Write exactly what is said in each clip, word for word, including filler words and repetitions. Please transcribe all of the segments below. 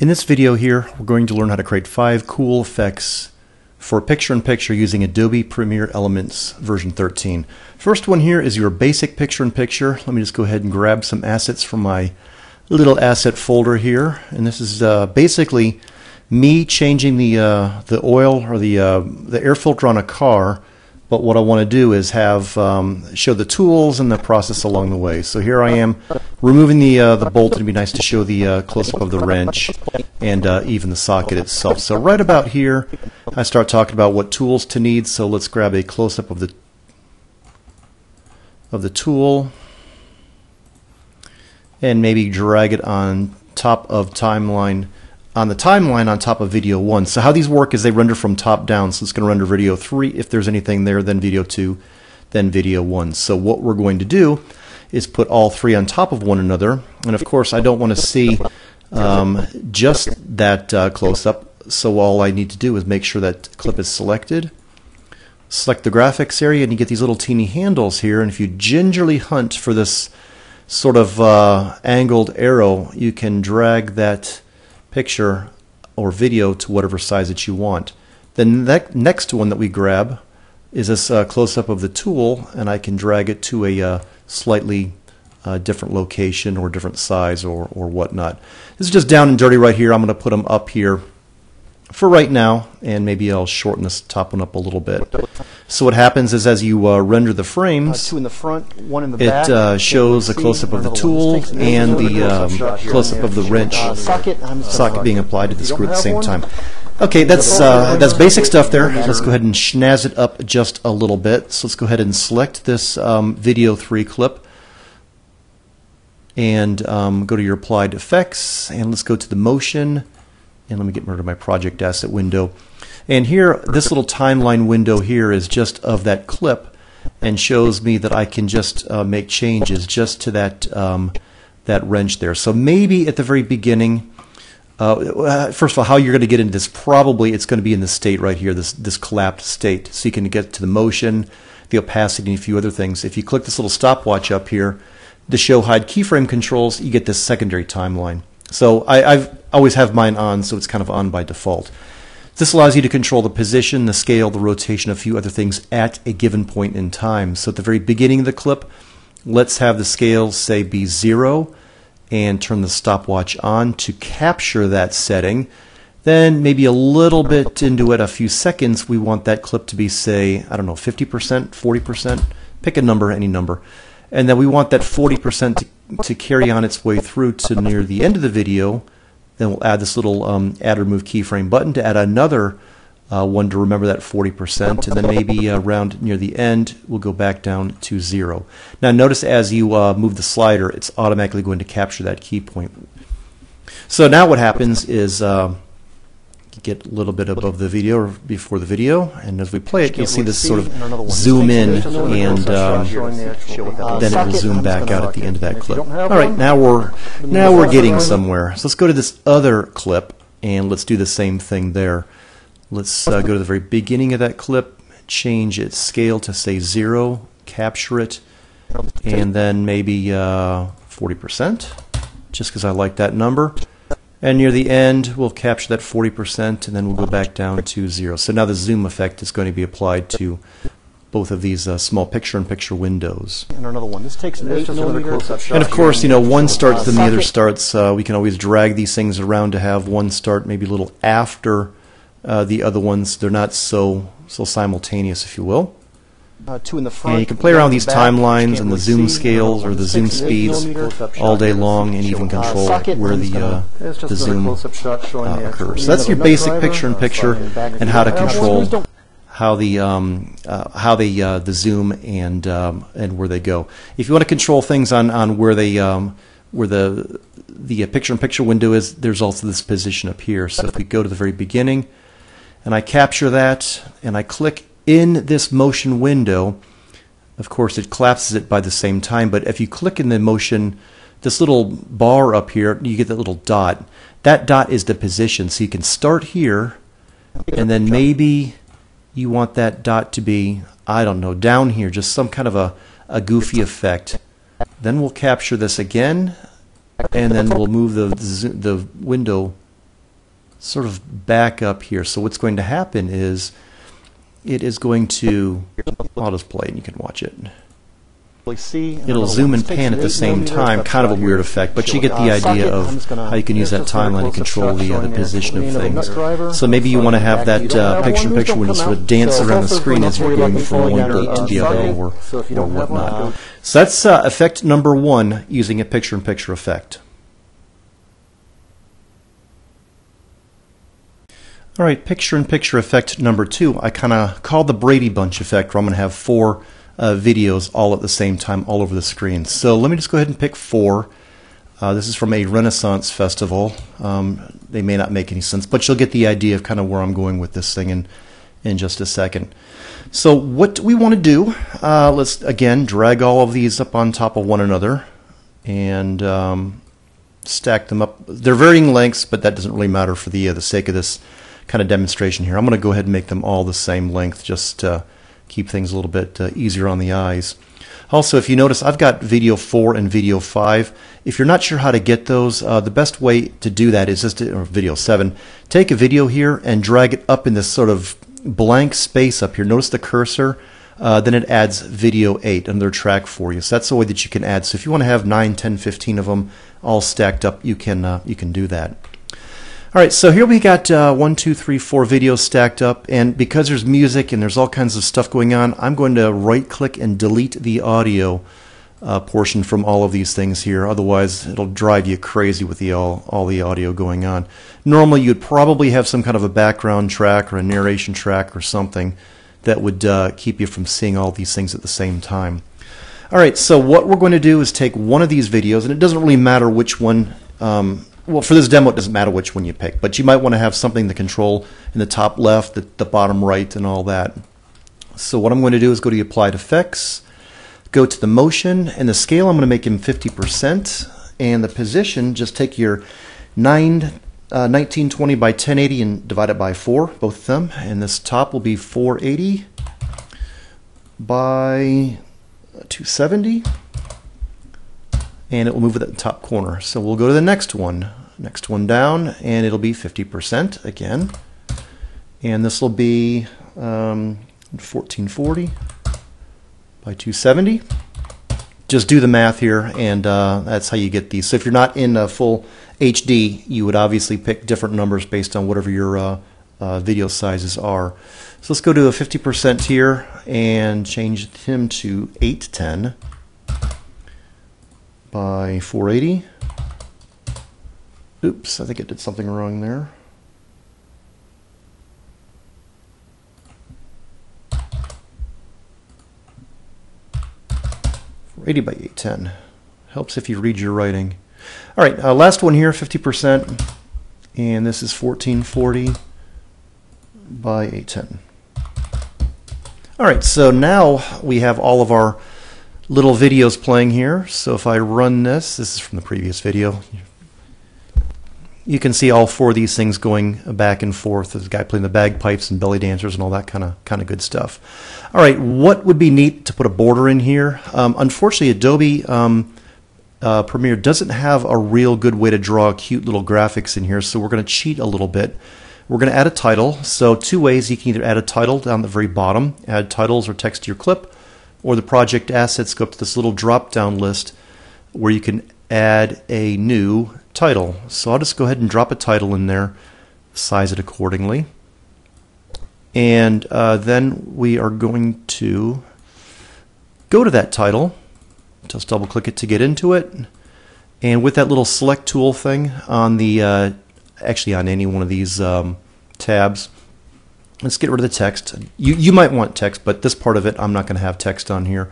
In this video here, we're going to learn how to create five cool effects for picture-in-picture using Adobe Premiere Elements version thirteen. First one here is your basic picture-in-picture. Let me just go ahead and grab some assets from my little asset folder here. And this is uh, basically me changing the, uh, the oil or the, uh, the air filter on a car. But what I want to do is have um, show the tools and the process along the way. So here I am removing the uh, the bolt. It'd be nice to show the uh, close-up of the wrench and uh, even the socket itself. So right about here, I start talking about what tools to need. So let's grab a close-up of the of the tool and maybe drag it on top of timeline. on the timeline on top of video one. So how these work is they render from top down. So it's going to render video three. If there's anything there, then video two, then video one. So what we're going to do is put all three on top of one another. And of course, I don't want to see um, just that uh, close up. So all I need to do is make sure that clip is selected. Select the graphics area and you get these little teeny handles here. And if you gingerly hunt for this sort of uh, angled arrow, you can drag that picture or video to whatever size that you want. The ne next one that we grab is this uh, close-up of the tool, and I can drag it to a uh, slightly uh, different location or different size or, or whatnot. This is just down and dirty right here. I'm going to put them up here for right now, and maybe I'll shorten this top one up a little bit. So what happens is as you uh, render the frames, uh, two in the front, one in the it back, uh, shows a close-up of the tool and the um, close-up of the wrench uh, socket, socket being applied to the screw at the same time. Okay, that's, uh, that's basic stuff there. Let's go ahead and snazz it up just a little bit. So let's go ahead and select this um, video three clip and um, go to your applied effects, and let's go to the motion. And let me get rid of my project asset window. And here, this little timeline window here is just of that clip and shows me that I can just uh, make changes just to that, um, that wrench there. So maybe at the very beginning, uh, first of all, how you're going to get into this, probably it's going to be in this state right here, this, this collapsed state. So you can get to the motion, the opacity, and a few other things. If you click this little stopwatch up here, the show hide keyframe controls, you get this secondary timeline. So I I've always have mine on, so it's kind of on by default. This allows you to control the position, the scale, the rotation, a few other things at a given point in time. So at the very beginning of the clip, let's have the scale, say, be zero, and turn the stopwatch on to capture that setting. Then maybe a little bit into it, a few seconds, we want that clip to be, say, I don't know, fifty percent, forty percent, pick a number, any number. And then we want that forty percent to to carry on its way through to near the end of the video. Then we'll add this little um, add or remove keyframe button to add another uh, one to remember that forty percent, and then maybe uh, around near the end we'll go back down to zero. Now notice as you uh, move the slider, it's automatically going to capture that key point. So now what happens is uh, you get a little bit above the video or before the video, and as we play it, you'll see this sort of zoom in, and uh, then it will zoom back out at the end of that clip. All right, now we're now we're getting somewhere. So let's go to this other clip, and let's do the same thing there. Let's uh, go to the very beginning of that clip, change its scale to say zero, capture it, and then maybe uh, forty percent, just because I like that number. And near the end, we'll capture that forty percent, and then we'll go back down to zero. So now the zoom effect is going to be applied to both of these uh, small picture-in-picture windows. And another one. This takes an eight millimeter close-up shot. And of course, you know, one starts, then the other starts. Uh, we can always drag these things around to have one start maybe a little after uh, the other ones. They're not so so simultaneous, if you will. Uh, two in the front, and you can play around with these timelines and the zoom scales or the zoom speeds all day long, and even control where the, uh, the zoom uh, occurs. So that's your basic picture-in-picture and how to control how the um, uh, how they uh, the zoom and um, and where they go. If you want to control things on on where they um, where the the picture-in-picture window is, there's also this position up here. So if we go to the very beginning, and I capture that, and I click in this motion window, of course it collapses it by the same time, but if you click in the motion, this little bar up here, you get that little dot. That dot is the position, so you can start here, and then maybe you want that dot to be, I don't know, down here, just some kind of a, a goofy effect. Then we'll capture this again, and then we'll move the, the window sort of back up here. So what's going to happen is it is going to, I'll just play and you can watch it. It'll zoom and pan at the same time, kind of a weird effect, but you get the idea of how you can use that timeline to control the, uh, the position of things. So maybe you want to have that uh, picture-in-picture window sort of dance around the screen as you're going from one date to the other or, or whatnot. So that's uh, effect number one using a picture-in-picture effect. All right, picture-in-picture effect number two, I kind of call the Brady bunch effect, where I'm going to have four Uh, videos all at the same time all over the screen. So let me just go ahead and pick four. Uh, this is from a Renaissance festival. Um, they may not make any sense, but you'll get the idea of kind of where I'm going with this thing in, in just a second. So what do we want to do? Uh, let's, again, drag all of these up on top of one another and um, stack them up. They're varying lengths, but that doesn't really matter for the, uh, the sake of this kind of demonstration here. I'm going to go ahead and make them all the same length just to keep things a little bit uh, easier on the eyes. Also, if you notice, I've got video four and video five. If you're not sure how to get those, uh, the best way to do that is just to, or video seven. Take a video here and drag it up in this sort of blank space up here. Notice the cursor. Uh, then it adds video eight, another track for you. So that's the way that you can add. So if you want to have nine, ten, fifteen of them all stacked up, you can uh, you can do that. All right, so here we got uh, one, two, three, four videos stacked up, and because there's music and there's all kinds of stuff going on, I'm going to right-click and delete the audio uh, portion from all of these things here. Otherwise, it'll drive you crazy with the all, all the audio going on. Normally, you'd probably have some kind of a background track or a narration track or something that would uh, keep you from seeing all these things at the same time. All right, so what we're going to do is take one of these videos, and it doesn't really matter which one. Um, Well, for this demo, it doesn't matter which one you pick, but you might want to have something to control in the top left, the, the bottom right, and all that. So what I'm going to do is go to the Applied Effects, go to the Motion, and the Scale, I'm going to make him fifty percent, and the Position, just take your nineteen twenty by ten eighty and divide it by four, both of them, and this top will be four eighty by two seventy. And it will move it at the top corner. So we'll go to the next one. Next one down, and it'll be fifty percent again. And this will be um, fourteen forty by two seventy. Just do the math here, and uh, that's how you get these. So if you're not in uh, full H D, you would obviously pick different numbers based on whatever your uh, uh, video sizes are. So let's go to a fifty percent here and change him to eight ten by four eighty. Oops, I think it did something wrong there. four eighty by eight ten. Helps if you read your writing. All right, uh, last one here, fifty percent, and this is fourteen forty by eight ten. All right, so now we have all of our little videos playing here. So if I run this, this is from the previous video, you can see all four of these things going back and forth. There's a guy playing the bagpipes and belly dancers and all that kind of kind of good stuff. All right, what would be neat to put a border in here? Um, unfortunately, Adobe um, uh, Premiere doesn't have a real good way to draw cute little graphics in here, so we're going to cheat a little bit. We're going to add a title. So two ways, you can either add a title down the very bottom, add titles or text to your clip, or the project assets, go up to this little drop-down list where you can add a new title. So I'll just go ahead and drop a title in there, size it accordingly. And uh, then we are going to go to that title, just double-click it to get into it. And with that little select tool thing on the, uh, actually on any one of these um, tabs, let's get rid of the text. You, you might want text, but this part of it, I'm not going to have text on here.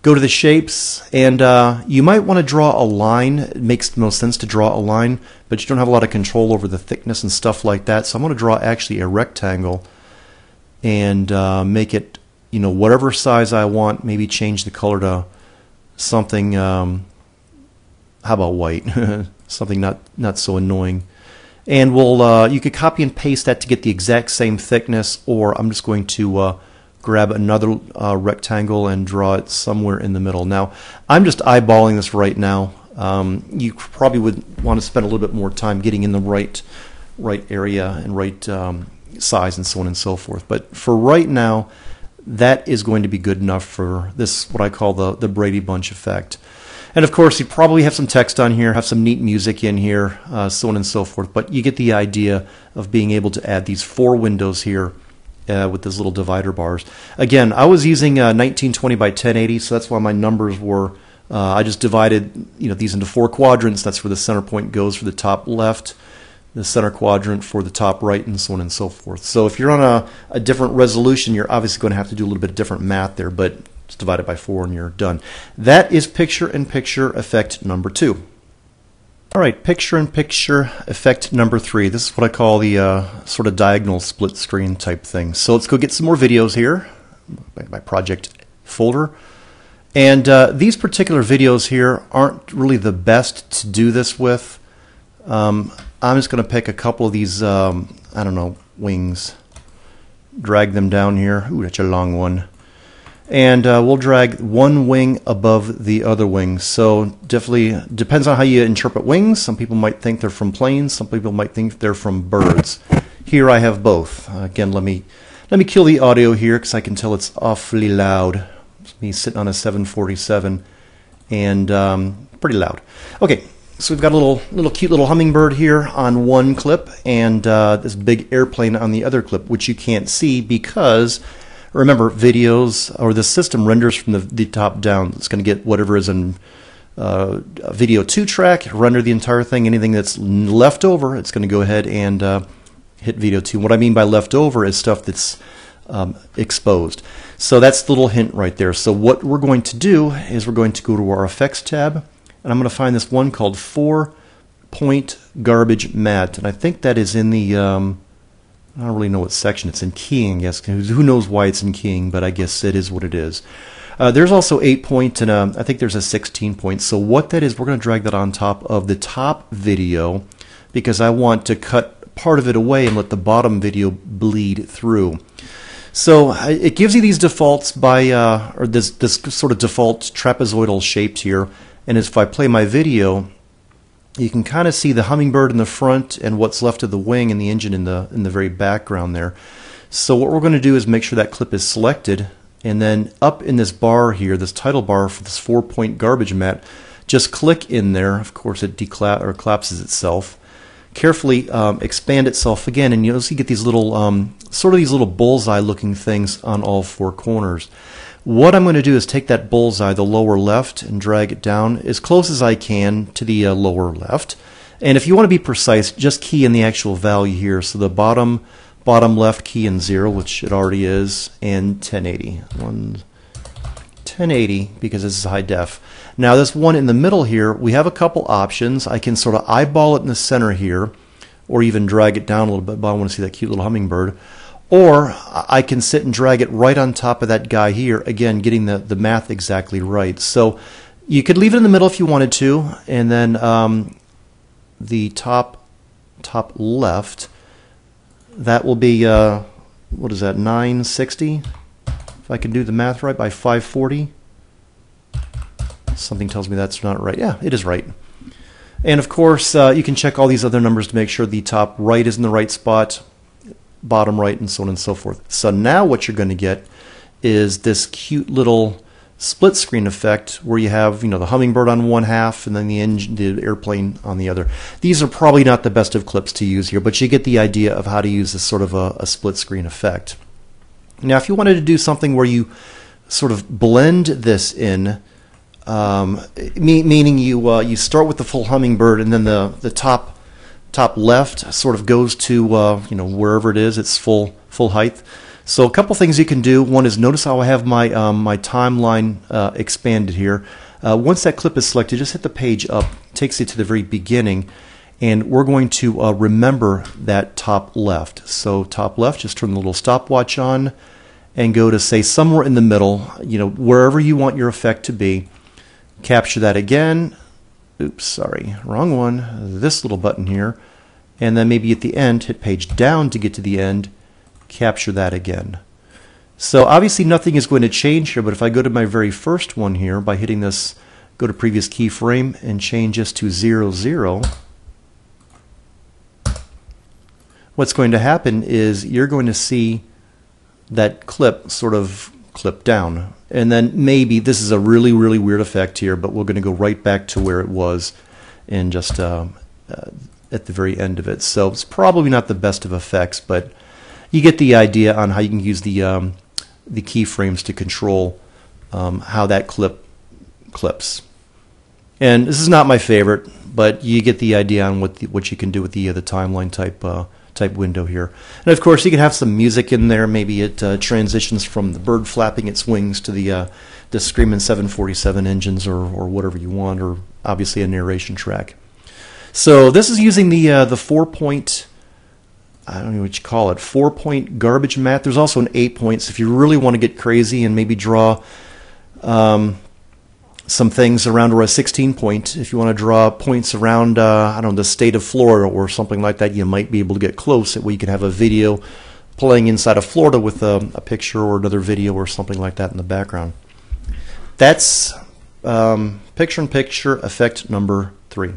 Go to the shapes, and uh, you might want to draw a line. It makes the most sense to draw a line, but you don't have a lot of control over the thickness and stuff like that. So I'm going to draw actually a rectangle and uh, make it, you know, whatever size I want. Maybe change the color to something, um, how about white? Something not, not so annoying. And we'll uh, you could copy and paste that to get the exact same thickness, or I'm just going to uh, grab another uh, rectangle and draw it somewhere in the middle. Now, I'm just eyeballing this right now. Um, you probably would want to spend a little bit more time getting in the right right area and right um, size and so on and so forth. But for right now, that is going to be good enough for this, what I call the, the Brady Bunch effect. And of course, you probably have some text on here, have some neat music in here, uh, so on and so forth. But you get the idea of being able to add these four windows here uh, with those little divider bars. Again, I was using uh, nineteen twenty by ten eighty, so that's why my numbers were. Uh, I just divided, you know, these into four quadrants. That's where the center point goes for the top left, the center quadrant for the top right, and so on and so forth. So if you're on a, a different resolution, you're obviously going to have to do a little bit of different math there, but just divide it by four and you're done. That is picture-in-picture effect number two. All right, picture-in-picture effect number three. This is what I call the uh, sort of diagonal split screen type thing. So let's go get some more videos here. My project folder. And uh, these particular videos here aren't really the best to do this with. Um, I'm just going to pick a couple of these, um, I don't know, wings. Drag them down here. Ooh, that's a long one. And uh, we'll drag one wing above the other wing. So definitely depends on how you interpret wings. Some people might think they're from planes. Some people might think they're from birds. Here I have both. Uh, again, let me let me kill the audio here because I can tell it's awfully loud. It's me sitting on a seven forty-seven and um, pretty loud. Okay, so we've got a little little cute little hummingbird here on one clip and uh, this big airplane on the other clip, which you can't see because. Remember, videos, or the system renders from the, the top down. It's going to get whatever is in uh, video two track, render the entire thing. Anything that's left over, it's going to go ahead and uh, hit video two. What I mean by left over is stuff that's um, exposed. So that's the little hint right there. So what we're going to do is we're going to go to our effects tab, and I'm going to find this one called Four Point Garbage Matte. And I think that is in the... Um, I don't really know what section it's in keying, I guess. Who knows why it's in keying, but I guess it is what it is. Uh, there's also eight point and a, I think there's a sixteen point. So what that is, we're going to drag that on top of the top video because I want to cut part of it away and let the bottom video bleed through. So it gives you these defaults by, uh, or this, this sort of default trapezoidal shaped here. And if I play my video, you can kind of see the hummingbird in the front and what's left of the wing and the engine in the in the very background there. So what we're going to do is make sure that clip is selected, and then up in this bar here, this title bar for this four-point garbage mat, just click in there. Of course, it decla or collapses itself. Carefully um, expand itself again, and you'll see you get these little um, sort of these little bullseye-looking things on all four corners. What I'm going to do is take that bullseye, the lower left, and drag it down as close as I can to the uh, lower left. And if you want to be precise, just key in the actual value here. So the bottom bottom left key in zero, which it already is, and ten eighty. ten eighty, because this is high def. Now this one in the middle here, we have a couple options. I can sort of eyeball it in the center here, or even drag it down a little bit, but I want to see that cute little hummingbird. Or I can sit and drag it right on top of that guy here, again, getting the, the math exactly right. So you could leave it in the middle if you wanted to, and then um, the top top left, that will be, uh, what is that, nine sixty? If I can do the math right, by five forty. Something tells me that's not right. Yeah, it is right. And of course, uh, you can check all these other numbers to make sure the top right is in the right spot, bottom right, and so on and so forth. So now what you're going to get is this cute little split screen effect where you have, you know, the hummingbird on one half and then the engine, the airplane on the other. These are probably not the best of clips to use here, but you get the idea of how to use this sort of a, a split screen effect. Now if you wanted to do something where you sort of blend this in, um, me meaning you uh, you start with the full hummingbird and then the, the top top left sort of goes to uh, you know, wherever it is, it's full full height. So a couple things you can do. One is notice how I have my um, my timeline uh, expanded here. Uh, once that clip is selected, just hit the page up, takes you to the very beginning, and we're going to uh, remember that top left. So top left, just turn the little stopwatch on and go to, say, somewhere in the middle, you know, wherever you want your effect to be. Capture that again. Oops, sorry, wrong one. This little button here. And then maybe at the end, hit page down to get to the end, capture that again. So obviously nothing is going to change here, but if I go to my very first one here by hitting this, go to previous keyframe and change this to zero zero, what's going to happen is you're going to see that clip sort of clip down. And then maybe this is a really, really weird effect here, but we're going to go right back to where it was in just uh, uh, at the very end of it. So it's probably not the best of effects, but you get the idea on how you can use the, um, the keyframes to control um, how that clip clips. And this is not my favorite, but you get the idea on what the, what you can do with the uh, the timeline type uh, type window here. And of course, you can have some music in there. Maybe it uh, transitions from the bird flapping its wings to the uh, the screaming seven forty-seven engines, or or whatever you want, or obviously a narration track. So this is using the uh, the four point, I don't know what you call it, four point garbage matte. There's also an eight point. So if you really want to get crazy and maybe draw Um, some things around, or a sixteen point. If you want to draw points around, uh, I don't know, the state of Florida or something like that, you might be able to get close. That way you can have a video playing inside of Florida with a, a picture or another video or something like that in the background. That's um, picture-in-picture effect number three.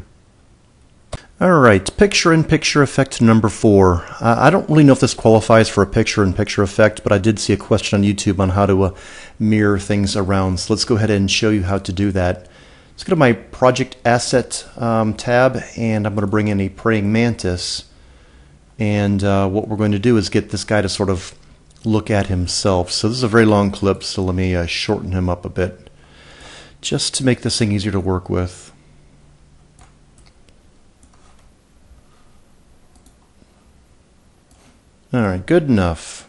All right, picture-in-picture effect number four. Uh, I don't really know if this qualifies for a picture-in-picture effect, but I did see a question on YouTube on how to uh, mirror things around. So let's go ahead and show you how to do that. Let's go to my Project Asset um, tab, and I'm going to bring in a praying mantis. And uh, what we're going to do is get this guy to sort of look at himself. So this is a very long clip, so let me uh, shorten him up a bit just to make this thing easier to work with. All right, good enough.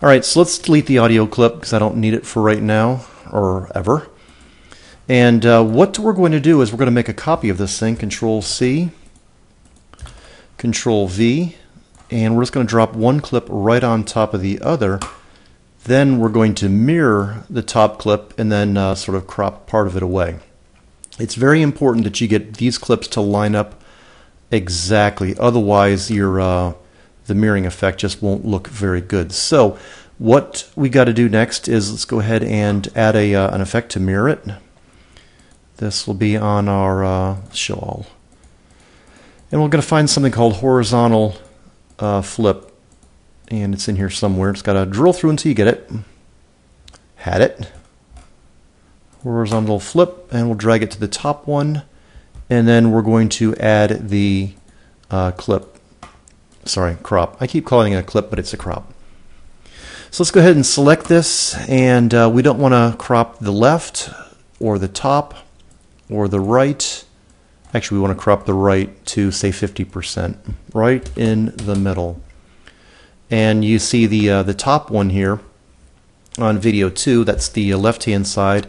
All right, so let's delete the audio clip because I don't need it for right now or ever. And uh, what we're going to do is we're going to make a copy of this thing, Control C, Control V, and we're just going to drop one clip right on top of the other. Then we're going to mirror the top clip and then uh, sort of crop part of it away. It's very important that you get these clips to line up exactly, otherwise you're uh, the mirroring effect just won't look very good. So what we got to do next is let's go ahead and add a uh, an effect to mirror it. This will be on our uh, show all, and we're going to find something called horizontal uh, flip, and it's in here somewhere. It's got to drill through until you get it. Had it. Horizontal flip, and we'll drag it to the top one, and then we're going to add the uh, clip. Sorry, crop. I keep calling it a clip, but it's a crop. So let's go ahead and select this, and uh, we don't want to crop the left or the top or the right. Actually, we want to crop the right to, say, fifty percent, right in the middle. And you see the, uh, the top one here on video two, that's the left-hand side.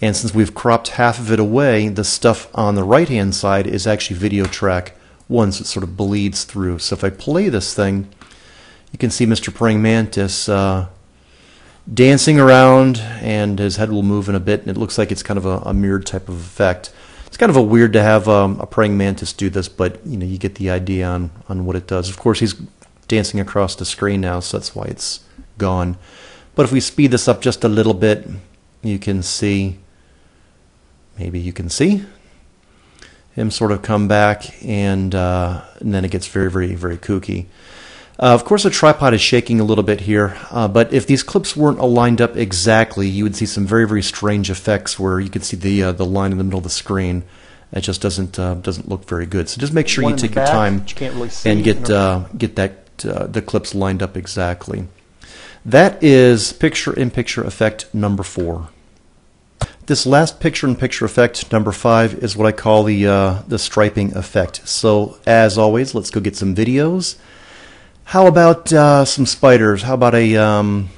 And since we've cropped half of it away, the stuff on the right-hand side is actually video track once it sort of bleeds through. So if I play this thing, you can see Mister Praying Mantis uh, dancing around, and his head will move in a bit, and it looks like it's kind of a, a mirrored type of effect. It's kind of a weird to have um, a praying mantis do this, but you know, you get the idea on, on what it does. Of course, he's dancing across the screen now, so that's why it's gone. But if we speed this up just a little bit, you can see, maybe you can see, him sort of come back, and uh, and then it gets very, very, very kooky. Uh, of course, the tripod is shaking a little bit here, uh, but if these clips weren't aligned up exactly, you would see some very, very strange effects where you could see the uh, the line in the middle of the screen. It just doesn't uh, doesn't look very good. So just make sure you take your time and get uh, get that uh, the clips lined up exactly. That is picture-in-picture effect number four. This last picture-in-picture effect, number five, is what I call the uh, the striping effect. So, as always, let's go get some videos. How about uh, some spiders? How about a um,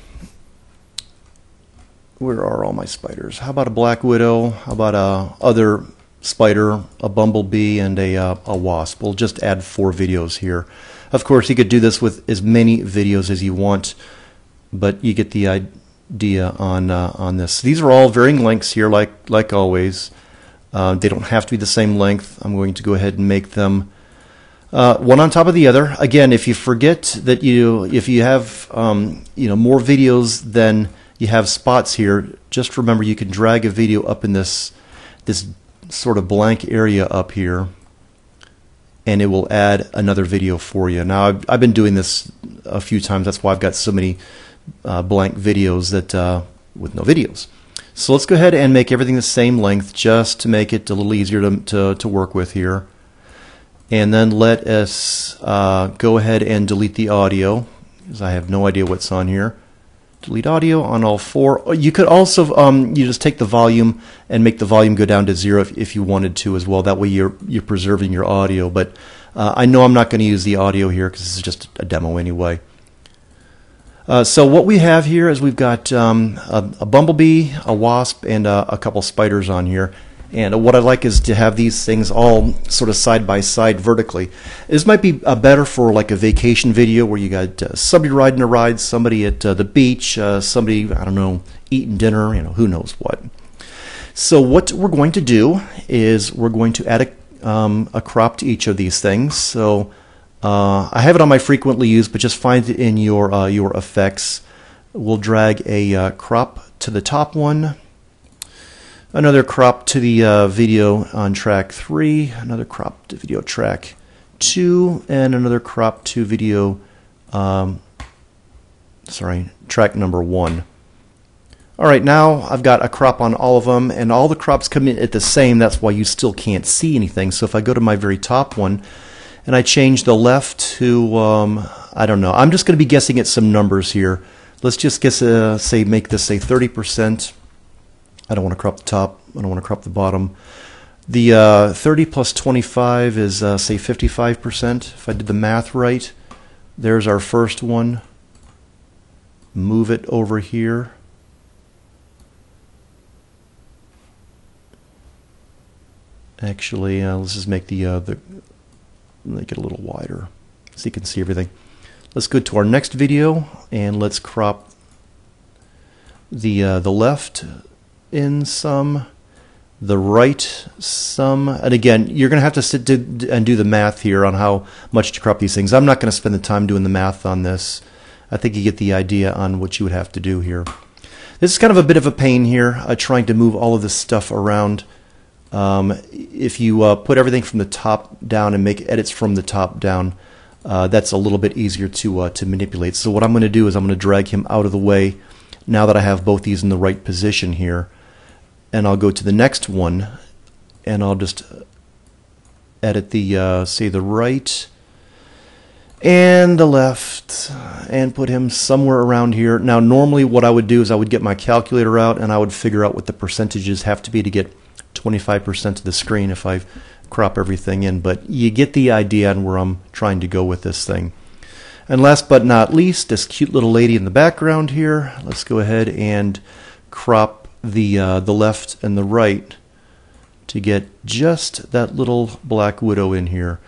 where are all my spiders? How about a black widow? How about a other spider, a bumblebee, and a uh, a wasp? We'll just add four videos here. Of course, you could do this with as many videos as you want, but you get the idea. idea on uh, on this. These are all varying lengths here, like like always. Uh, they don't have to be the same length. I'm going to go ahead and make them uh, one on top of the other. Again, if you forget that you if you have um, you know, more videos than you have spots here, just remember you can drag a video up in this this sort of blank area up here, and it will add another video for you. Now, I've, I've been doing this a few times. That's why I've got so many uh, blank videos that uh, with no videos. So let's go ahead and make everything the same length just to make it a little easier to, to, to work with here. And then let us uh, go ahead and delete the audio, because I have no idea what's on here. Delete audio on all four. You could also um, you just take the volume and make the volume go down to zero if, if you wanted to as well. That way you're you're preserving your audio. But uh, I know I'm not going to use the audio here because this is just a demo anyway. Uh, so what we have here is we've got um, a, a bumblebee, a wasp, and a, a couple spiders on here. And what I like is to have these things all sort of side by side vertically. This might be uh, better for like a vacation video where you got uh, somebody riding a ride, somebody at uh, the beach, uh, somebody, I don't know, eating dinner, you know, who knows what. So what we're going to do is we're going to add a, um, a crop to each of these things. So uh, I have it on my frequently used, but just find it in your, uh, your effects. We'll drag a uh, crop to the top one. Another crop to the uh, video on track three, another crop to video track two, and another crop to video, um, sorry, track number one. All right, now I've got a crop on all of them, and all the crops come in at the same. That's why you still can't see anything. So if I go to my very top one, and I change the left to, um, I don't know, I'm just going to be guessing at some numbers here. Let's just guess, uh, say, make this say thirty percent. I don't want to crop the top. I don't want to crop the bottom. The uh, thirty plus twenty-five is, uh, say, fifty-five percent. If I did the math right, there's our first one. Move it over here. Actually, uh, let's just make the, uh, the make it a little wider so you can see everything. Let's go to our next video, and let's crop the uh, the left in some, the right some, and again, you're going to have to sit do, and do the math here on how much to crop these things. I'm not going to spend the time doing the math on this. I think you get the idea on what you would have to do here. This is kind of a bit of a pain here, uh, trying to move all of this stuff around. Um, if you uh, put everything from the top down and make edits from the top down, uh, that's a little bit easier to, uh, to manipulate. So what I'm going to do is I'm going to drag him out of the way now that I have both these in the right position here. And I'll go to the next one, and I'll just edit the, uh, say, the right and the left, and put him somewhere around here. Now, normally what I would do is I would get my calculator out, and I would figure out what the percentages have to be to get twenty-five percent of the screen if I crop everything in. But you get the idea on where I'm trying to go with this thing. And last but not least, this cute little lady in the background here. Let's go ahead and crop the uh, the left and the right to get just that little black widow in here.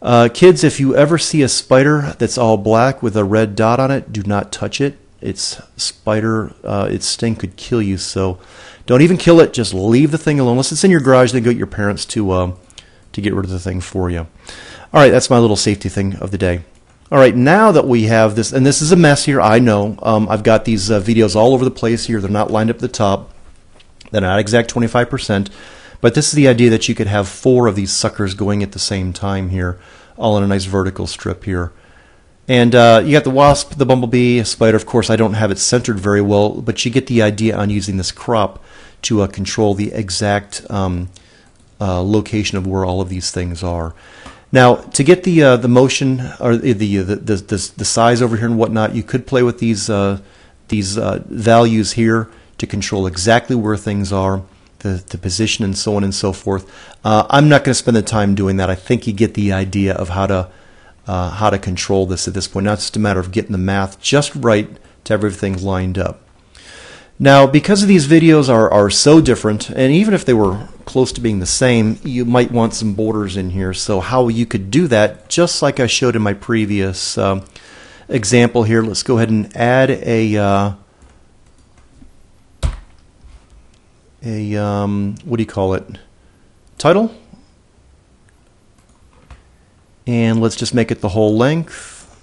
Uh, kids, if you ever see a spider that's all black with a red dot on it, do not touch it. Its spider, uh, its sting could kill you, so don't even kill it. Just leave the thing alone. Unless it's in your garage, then go get your parents to, uh, to get rid of the thing for you. All right, that's my little safety thing of the day. All right, now that we have this, and this is a mess here, I know. Um, I've got these uh, videos all over the place here. They're not lined up at the top. They're not exact twenty-five percent, but this is the idea that you could have four of these suckers going at the same time here, all in a nice vertical strip here. And uh, you got the wasp, the bumblebee, a spider. Of course, I don't have it centered very well, but you get the idea on using this crop to uh, control the exact um, uh, location of where all of these things are. Now, to get the uh, the motion or the the, the the the size over here and whatnot, you could play with these uh, these uh, values here to control exactly where things are, the, the position, and so on and so forth. Uh, I'm not going to spend the time doing that. I think you get the idea of how to uh, how to control this at this point. Now it's just a matter of getting the math just right to have everything lined up. Now, because of these videos are, are so different, and even if they were close to being the same, you might want some borders in here. So how you could do that, just like I showed in my previous um, example here, let's go ahead and add a... Uh, a, um, what do you call it, title, and let's just make it the whole length,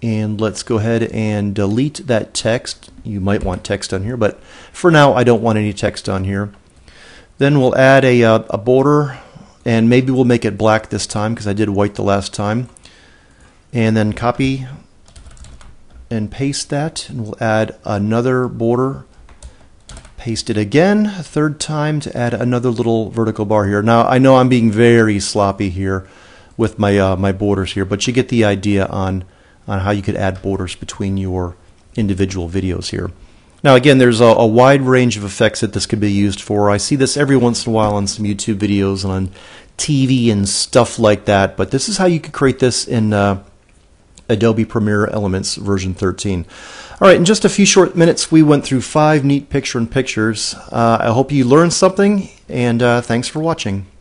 and let's go ahead and delete that text. You might want text on here, but for now I don't want any text on here. Then we'll add a, uh, a border and maybe we'll make it black this time because I did white the last time, and then copy and paste that, and we'll add another border, paste it again a third time to add another little vertical bar here. Now I know I'm being very sloppy here with my uh, my borders here, but you get the idea on on how you could add borders between your individual videos here. Now again, there's a, a wide range of effects that this could be used for. I see this every once in a while on some YouTube videos and on T V and stuff like that, but this is how you could create this in uh, Adobe Premiere Elements version thirteen. All right, in just a few short minutes, we went through five neat picture-in-pictures. Uh, I hope you learned something, and uh, thanks for watching.